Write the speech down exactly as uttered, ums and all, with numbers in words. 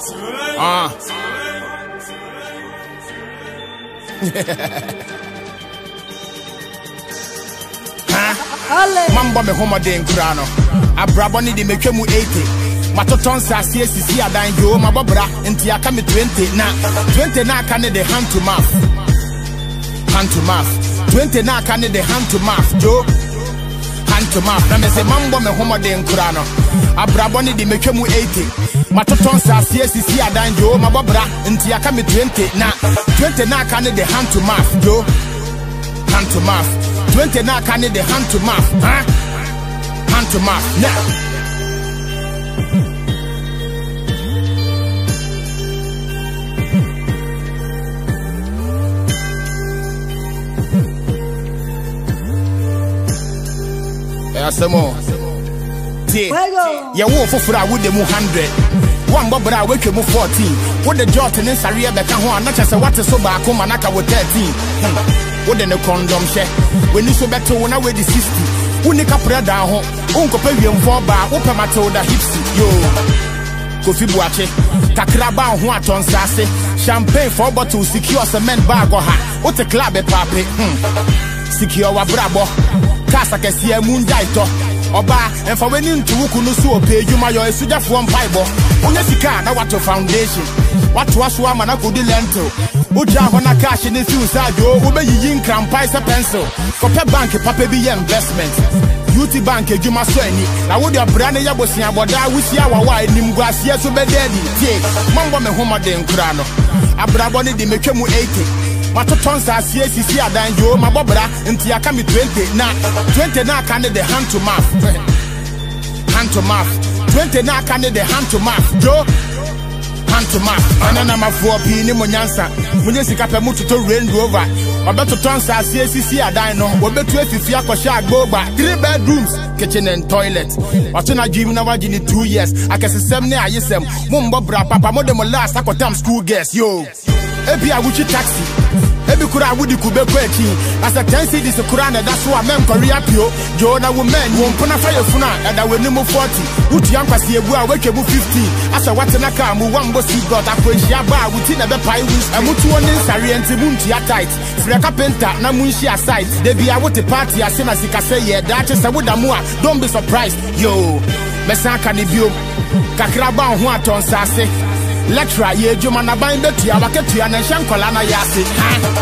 Uh. Mambo me homa de ngurano abraboni de metwemu eighty matoton sase asisi adan yo mabobra ntia ka me twenty na twenty na aka ne de hand to mouth hand to mouth twenty na aka ne de hand to mouth jo hand to mouth na me se mambo me homa de ngurano abraboni de metwemu eighty matoton sase asisi adan yo mabobra ntia ka me twenty na twenty na aka ne de hand to mouth jo hand to mouth twenty now can need the hand to mouth, huh? Hand to mouth, now. Yeah, some more. See, yeah, woo for for would the move hundred. One bobber, I wake you move fourteen. What the Jordan is a real become one, not just a water so back home and I can with thirteen. What the condom share? When you so better when I weigh the sixty. When you capra down, Uncle Pavium four bar, open my toe that hips. Yo, Kofi Buache, Takraba, Huaton Sassy, Champagne four bottles, secure cement bag or hat. What the club at Papi? Secure a brabo, Casa can see a moon diator, or bar, and for when you couldn't so pay you my sugar from Bible. Unesika na watu foundation watu waswa manako di lento uja hona cash ni suicide yo ubeyiyi nkrampai sa pencil kope bank pape bi investment youth bank ejuma so eni na wo dia bra ne yabosi aboda wusi awawa enim guasie so be daddy tie mambo me homa de nkura no abrabo ni de metwemu eighty matoton sa asie sisi adan yo mabobra nti aka mi twenty na twenty na aka ne de hand to mouth hand to mouth twenty na can the hand to mouth, Joe. Hand to mouth. Anana ma four P ni monyansa. Munye sikape mutu to Range Rover. Obeto transa C C C adan no. Obeto efifi akosha agboba. Three bedrooms, kitchen and toilet. Wato na gym na wagi ni two years. Akesesem ne ayesem. Mumbo bra papa mo demo last akotam school guest, yo. Ebi awuchi taxi. Ebi kura awudi kubeko eki. As a ten cities kura na that's why mem Korea pio. Joe na women wompona fire funa. Eda we ni mo forty. Uti yangu si ebu awe kebu fifty. Asa watena kamu wango si God. Akwenshi aba uti nebe pai wish. Emutu one nsari enti munti ya tight. Freka penta na munshi ya sight. Debi awote party asena zikaseye. Dache sawuda mua. Don't be surprised. Yo. Mesaka ni bio. Kakraba unhua tonsase. Lecturer ye juma na bainde tuya waketu ya nenshankola na yasi. Ha.